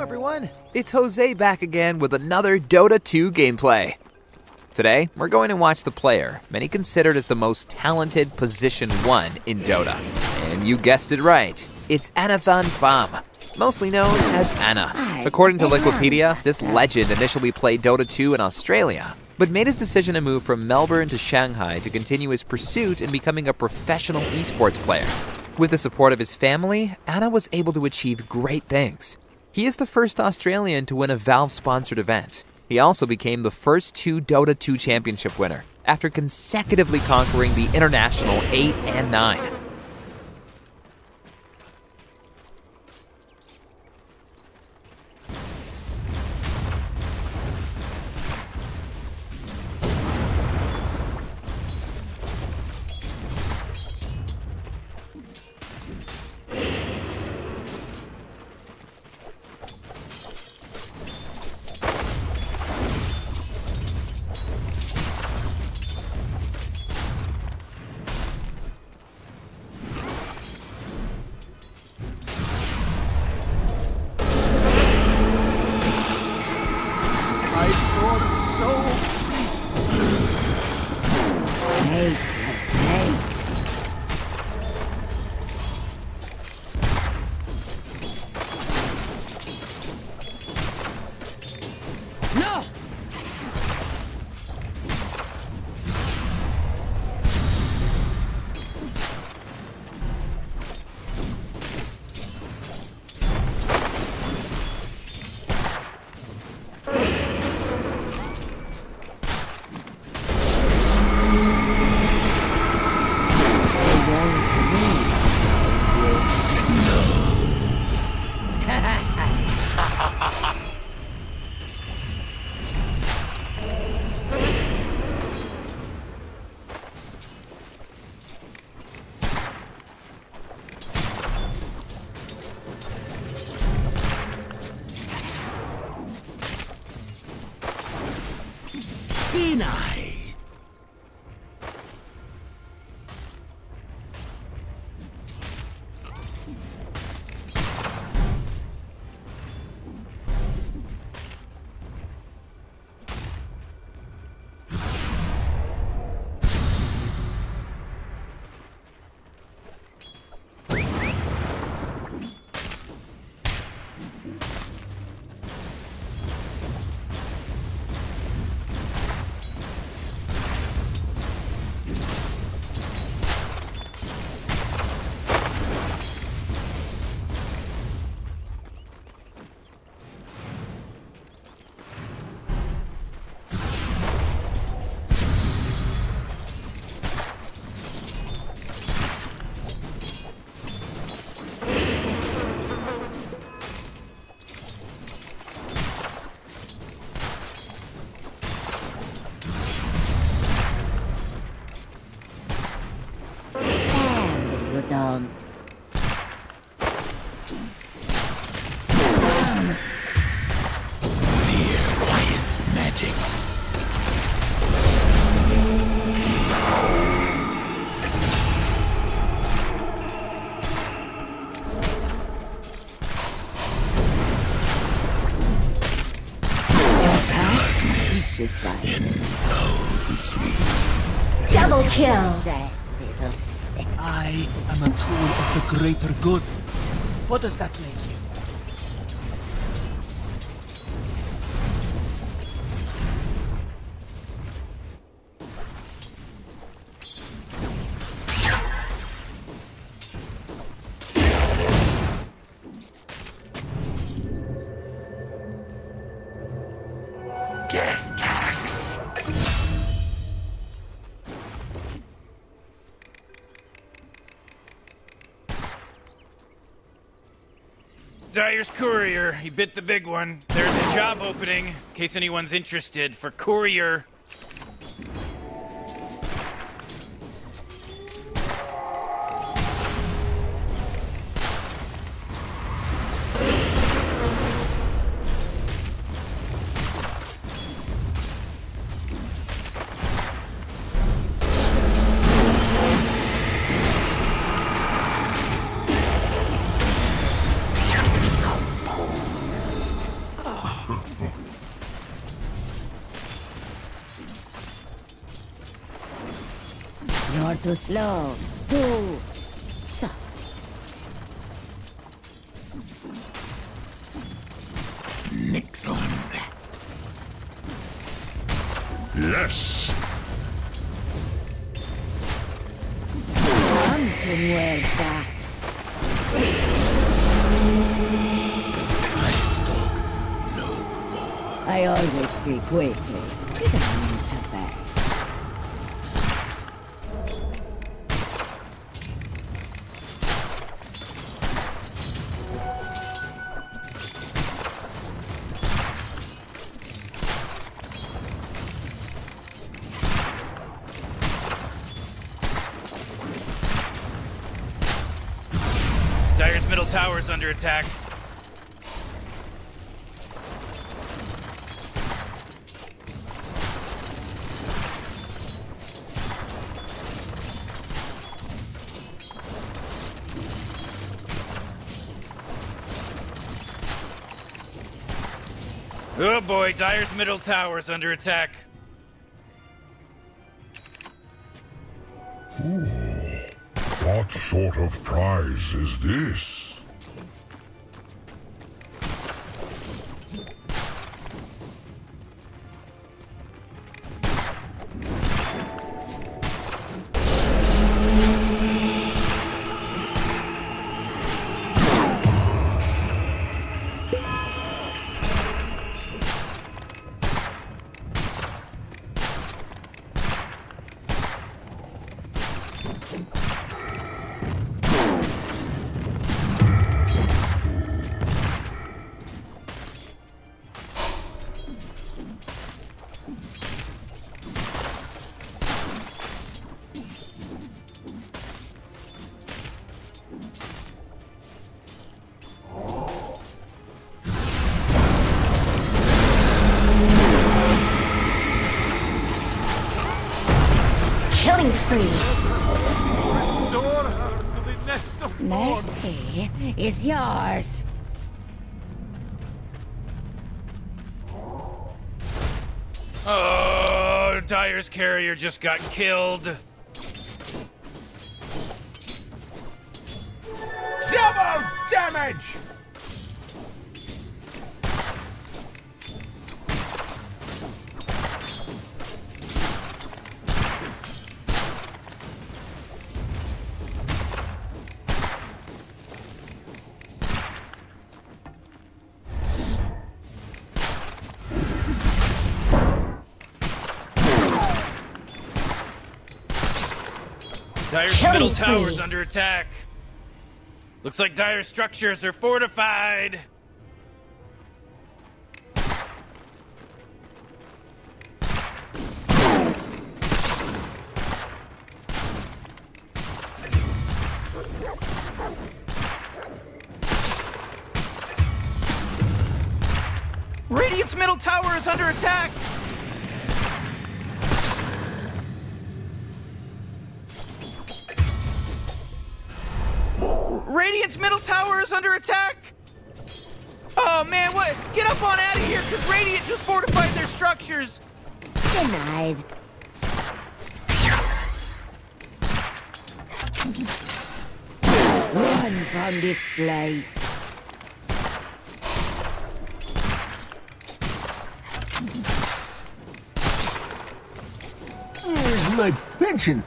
Hello everyone, it's Jose back again with another Dota 2 gameplay. Today, we're going to watch the player many considered as the most talented position 1 in Dota. And you guessed it right, it's Anathan Pham, mostly known as Anna. According to Liquipedia, this legend initially played Dota 2 in Australia, but made his decision to move from Melbourne to Shanghai to continue his pursuit in becoming a professional esports player. With the support of his family, Anna was able to achieve great things. He is the first Australian to win a Valve-sponsored event. He also became the first Dota 2 championship winner, after consecutively conquering the International 8 and 9. Don't. Double kill. I am a tool of the greater good. What does that make you? Dyer's courier, he bit the big one. There's a job opening, in case anyone's interested, for courier. to slow. Too soft. Nix on that. Yes. Come to muerta. I stalk no more. I always kill quickly. It don't mean it's a bad. Under attack. Oh boy, Dire's middle tower's under attack. Ooh, what sort of prize is this? Is yours. Oh, Dire's carrier just got killed. Double damage. Dire's middle tower's under attack. Looks like Dire's structures are fortified. Radiant's middle tower is under attack. Radiant's middle tower is under attack! Oh man, what? Get up on out of here, because Radiant just fortified their structures! Denied. Run from this place. Where's my pension?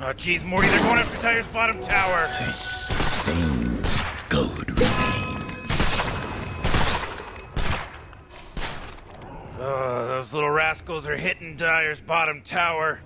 Oh, jeez, Morty, they're going after Dire's bottom tower. This sustains, gold remains. Oh, those little rascals are hitting Dire's bottom tower.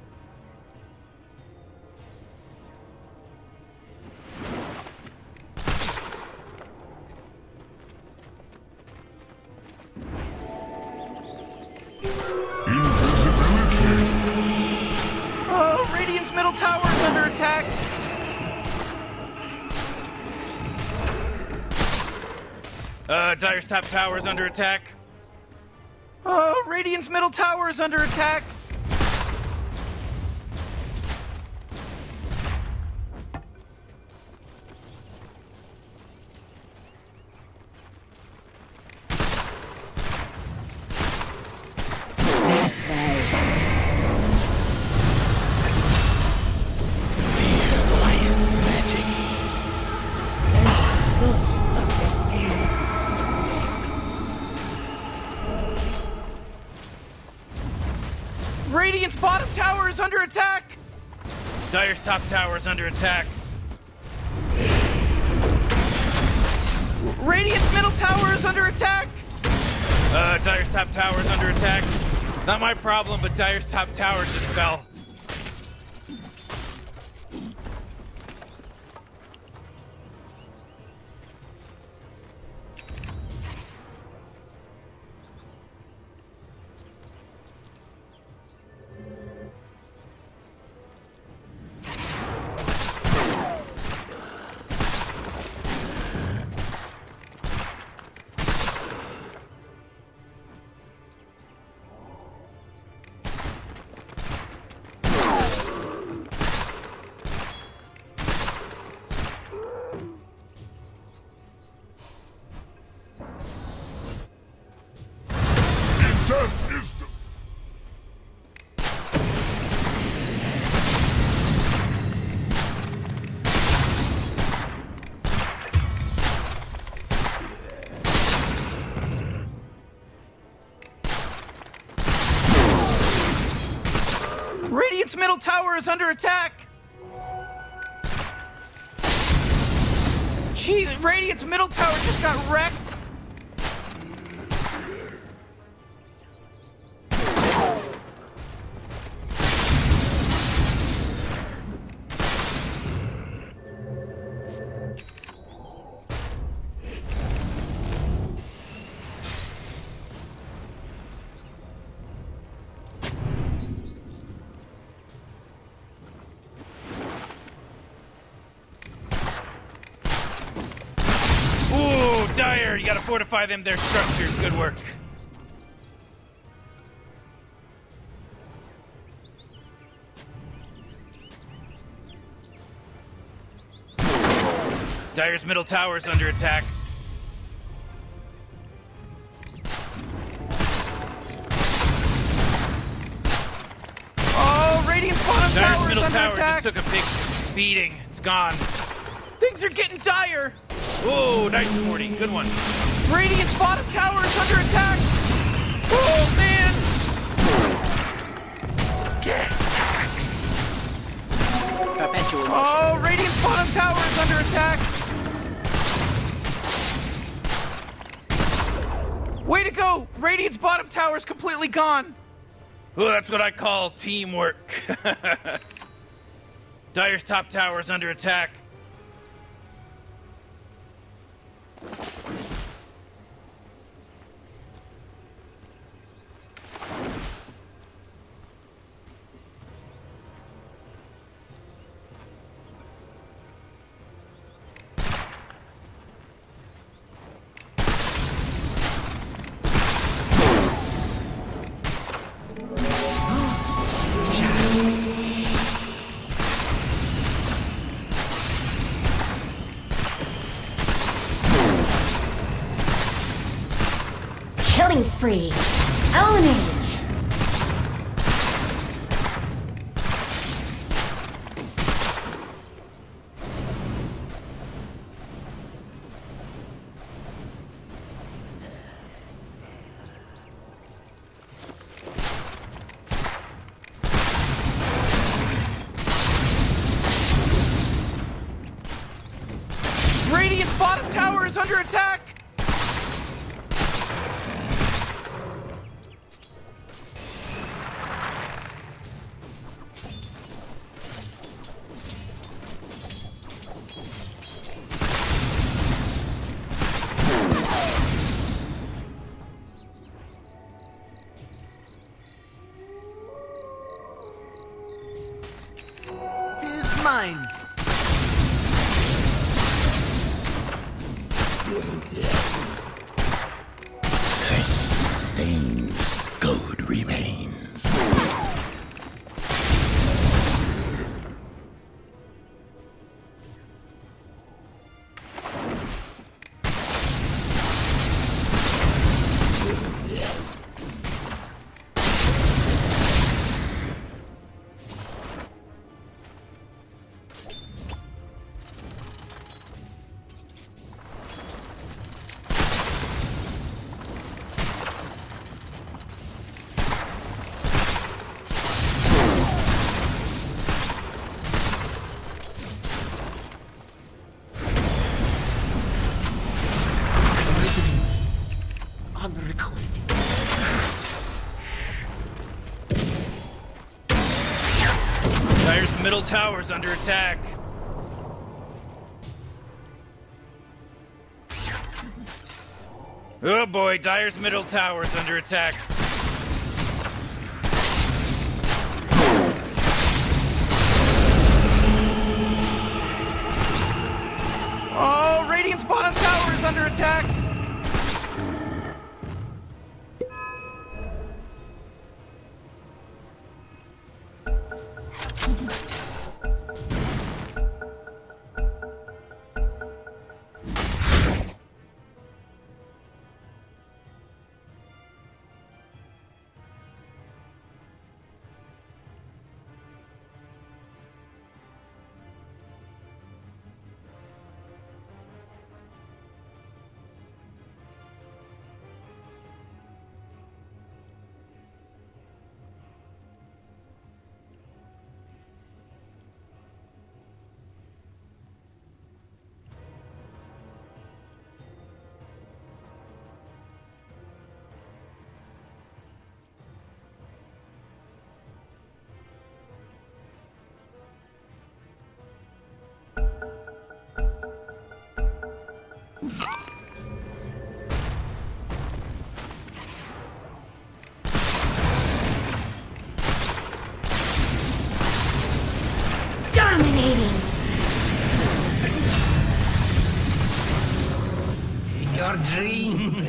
Middle tower is under attack. Dire's top tower is under attack. Oh, Radiant's middle tower is under attack. tower is under attack! Dire's top tower is under attack. Radiant's middle tower is under attack! Dire's top tower is under attack. Not my problem, but Dire's top tower just fell. Radiant's middle tower is under attack! Jeez, Radiant's middle tower just got wrecked! You gotta fortify them, their structures. Good work. Dire's middle tower is under attack. Oh, Radiant's bottom tower is under attack. Dire's middle tower just took a big beating. It's gone. Things are getting dire. Whoa, nice 40, good one. Radiant's bottom tower is under attack! Oh, man! Death tax! Perpetual motion. Oh, Radiant's bottom tower is under attack! Way to go! Radiant's bottom tower is completely gone! Well, that's what I call teamwork. Dire's top tower is under attack. Spree. Ownage. Radiant's bottom tower is under attack. Mine. middle tower's under attack. Oh boy, Dire's middle tower's under attack. Oh, Radiant's bottom tower is under attack. Dreams.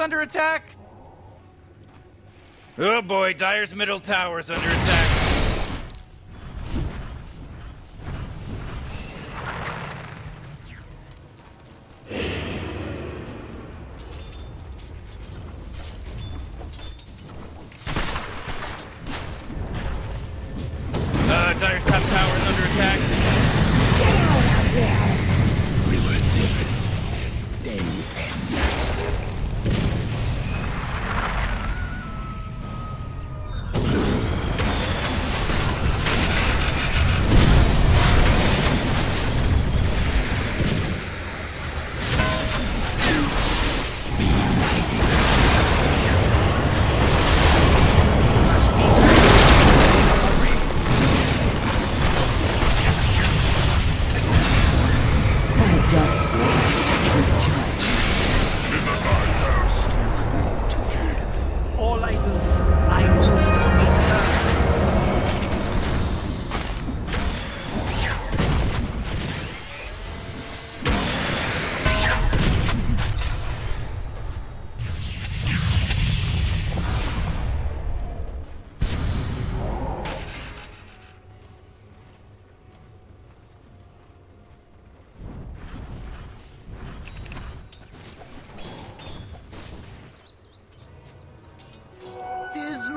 Under attack. Oh boy, Dire's middle tower is under attack. Dire's top tower is under attack. Get out of there. We will live this day.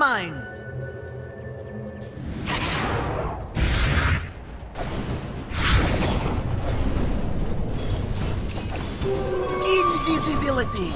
mine. Invisibility.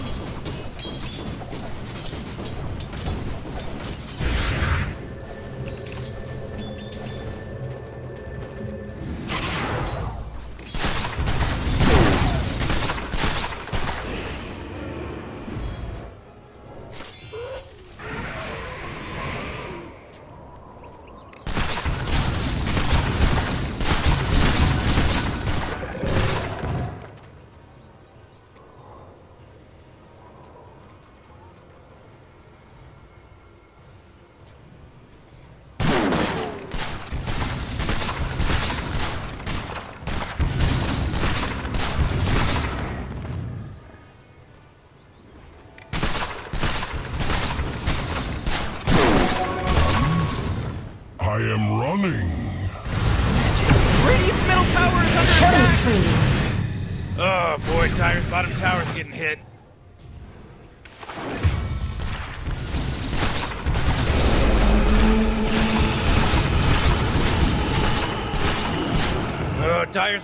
I am running. Radiant's middle tower is under attack. Oh boy, Tyre's bottom tower's getting hit. Oh, Tyre's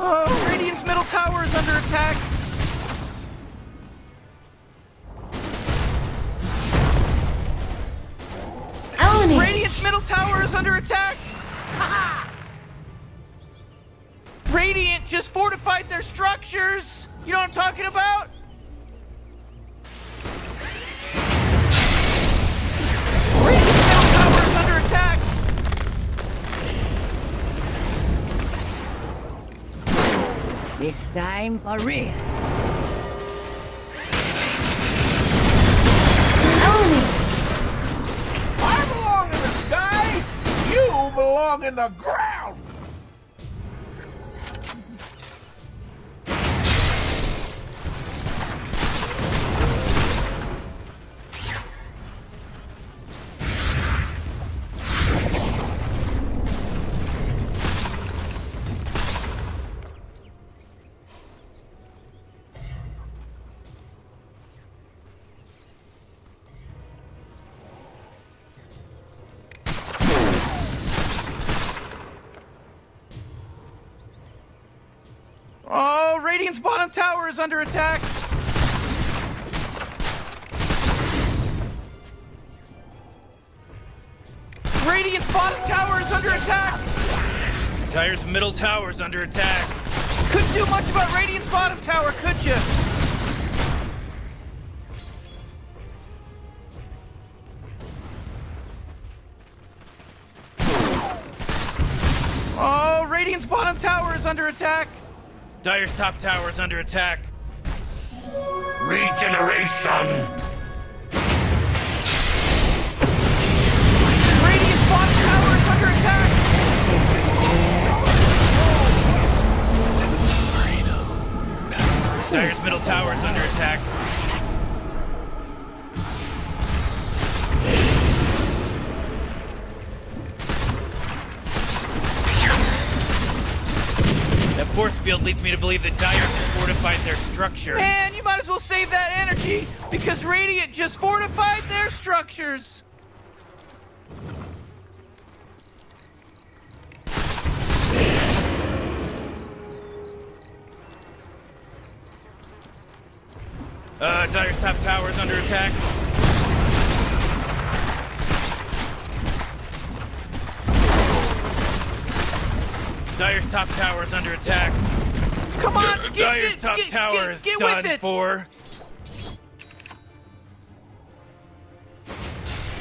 Oh, Radiant's middle tower is under attack! Eleni. Radiant's middle tower is under attack! Ha-ha. Radiant just fortified their structures! You know what I'm talking about? Radiant's middle tower is under attack! This time for real. Eleni! I belong in the sky! You belong in the ground! Radiant's bottom tower is under attack! Radiant's bottom tower is under attack! Tyre's middle tower is under attack. Couldn't do much about Radiant's bottom tower, could you? Oh, Radiant's bottom tower is under attack! Dire's top tower is under attack. Regeneration! Radiant's bottom tower is under attack! Dire's middle tower is under attack. Force field leads me to believe that Dire just fortified their structure. Man, you might as well save that energy, because Radiant just fortified their structures! Dire's top tower is under attack. Dire's top tower is under attack. Come on, Dire's top tower is done for.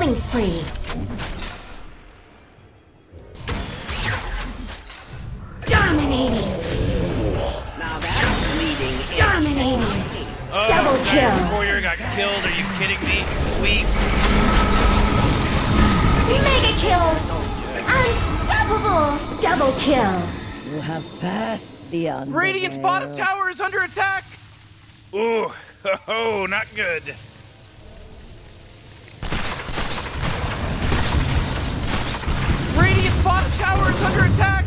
killing spree. Dominating. Now that's leading. Dominating. Oh, double kill. Warrior got killed. Are you kidding me? Weak. Mega kill. Unstoppable. Double kill. You have passed the underworld. Radiant's bottom tower is under attack. Ooh, oh, not good. Radiant's bottom tower is under attack!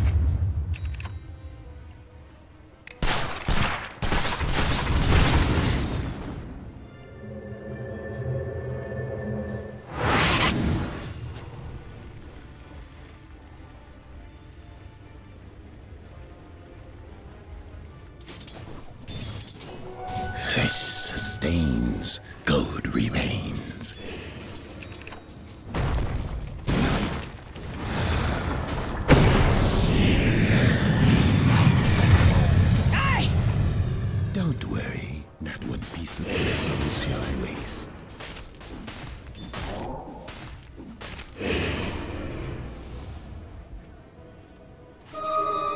This sustains, gold remains. Piece of vessels shall I waste.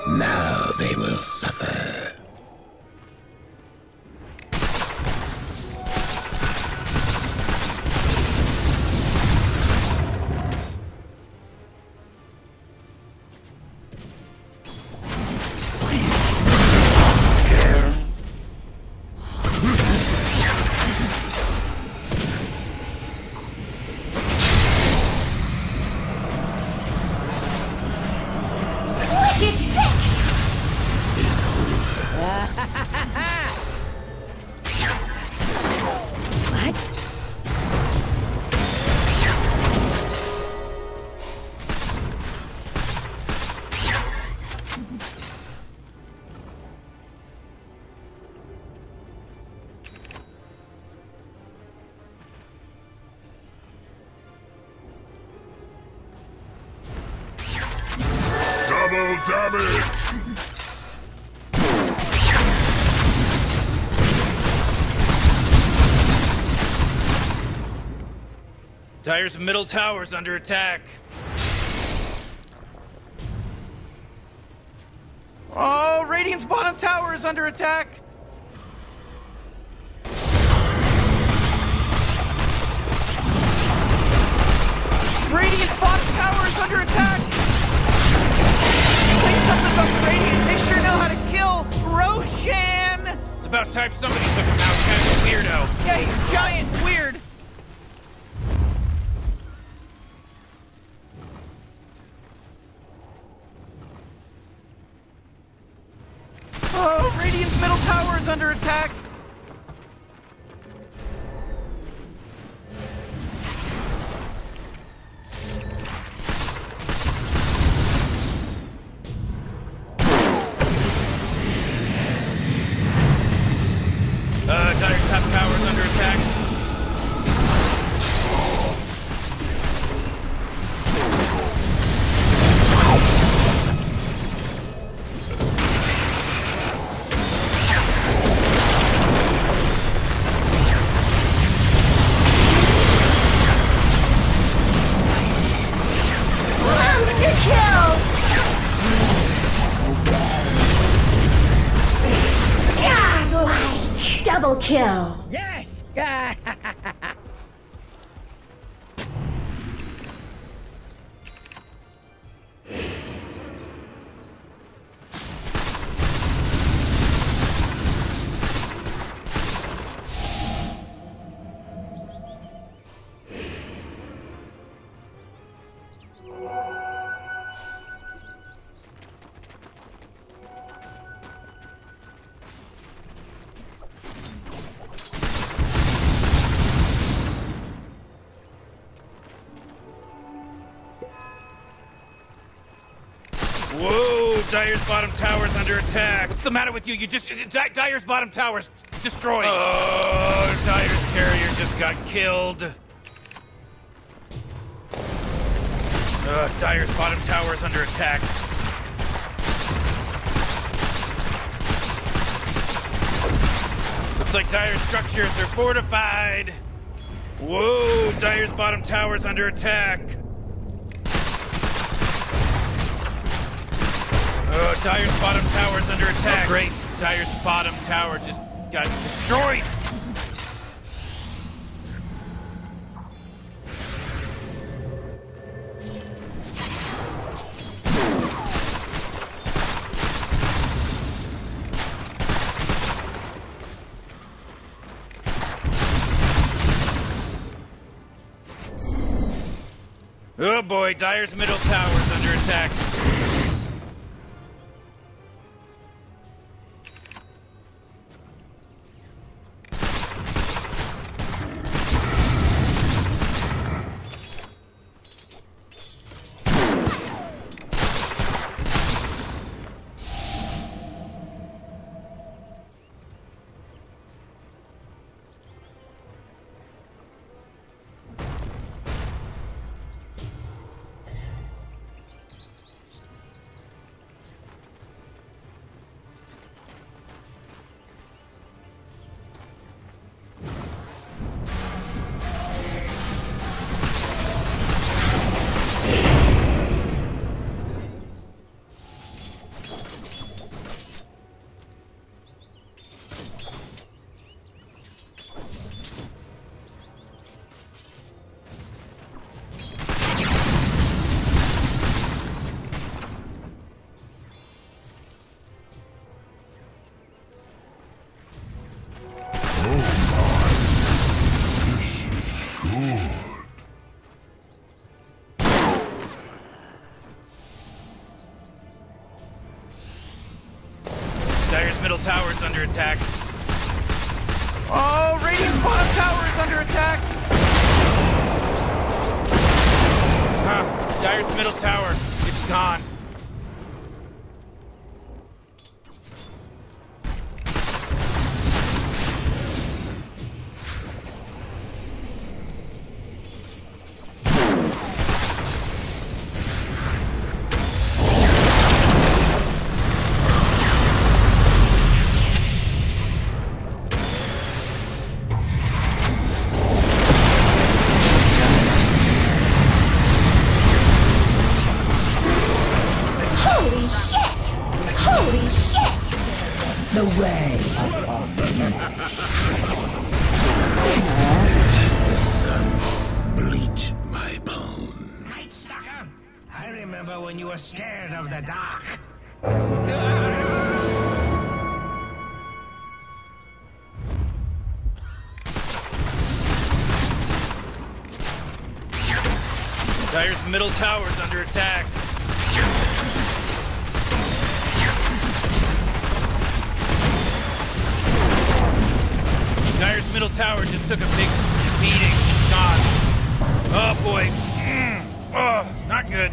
Now they will suffer. Dire's middle tower's under attack. Oh, Radiant's bottom tower is under attack. Radiant's bottom tower is under attack. Say something about the Radiant. They sure know how to kill Roshan. It's about time somebody took him out. Kind of a weirdo. Yeah, he's giant weird. Radiant's middle tower is under attack! Dire's top tower is under attack. Kill. Yes. Dire's bottom tower's under attack. What's the matter with you? You just... Dire's bottom tower's destroyed. Oh, Dire's carrier just got killed. Dire's bottom tower's under attack. Looks like Dire's structures are fortified. Whoa! Dire's bottom tower's under attack! Oh, Dire's bottom tower's under attack! Oh, great! Dire's bottom tower just got destroyed! Oh boy, Dire's middle tower's under attack. Tower's under attack. Oh, Radiant's bottom tower is under attack. Huh. Dire's middle tower, it's gone. Dire's middle tower's under attack. Dire's middle tower just took a big beating. God. Oh boy. Oh, not good.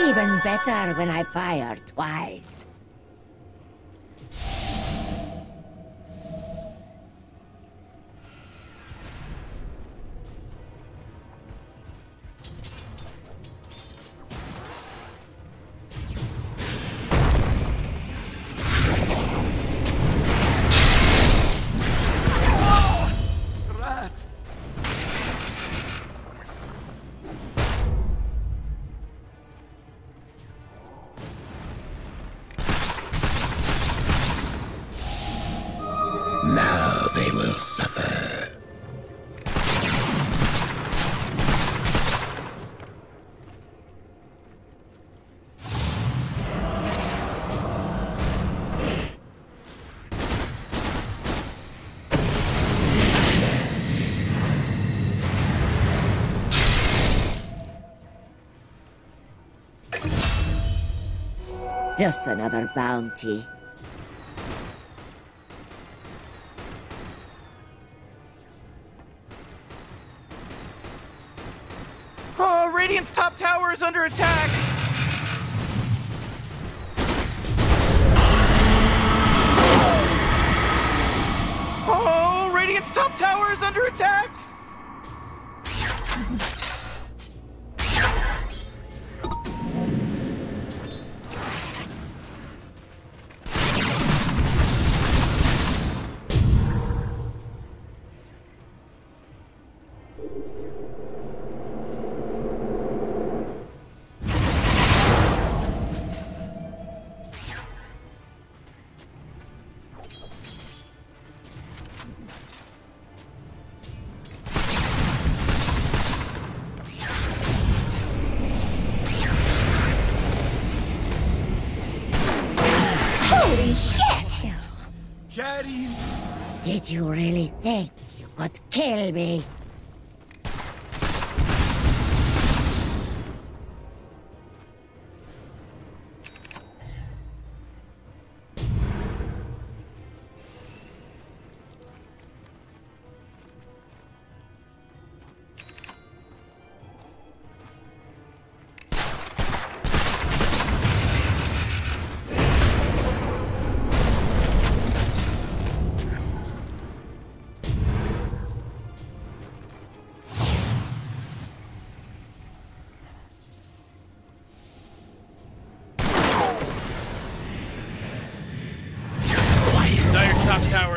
Even better when I fire twice. Just another bounty. Oh, Radiant's top tower is under attack! Oh, Radiant's top tower is under attack! Did you really think you could kill me?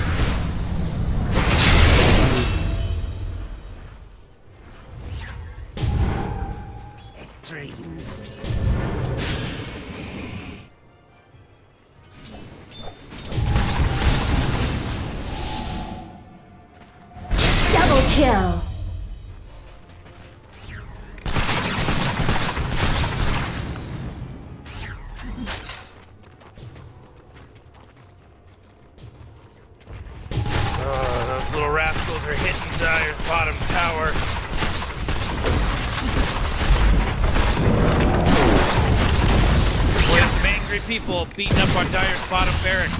Yes. Beating up on Dyer's bottom barracks.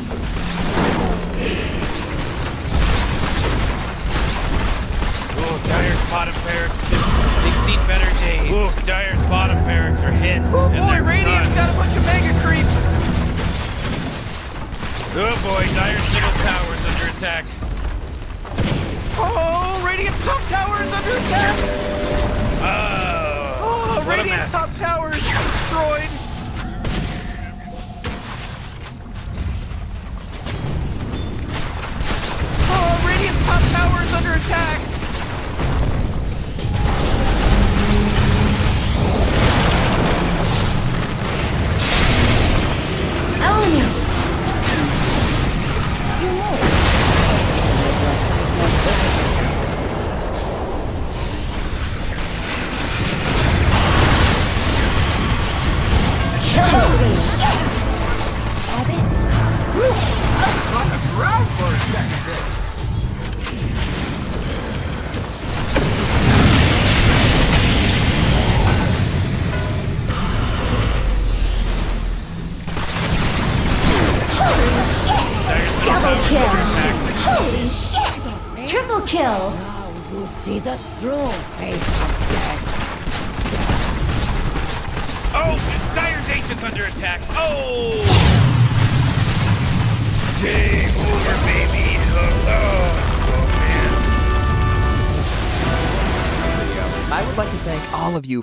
Oh, Dyer's bottom barracks. They've seen better days. Oh, Dyer's bottom barracks are hit. Oh boy, Radiant's got a bunch of mega creeps. Oh boy, Dyer's middle tower is under attack. Oh, Radiant's top tower is under attack. Oh, Radiant's top tower is destroyed. Top tower is under attack! You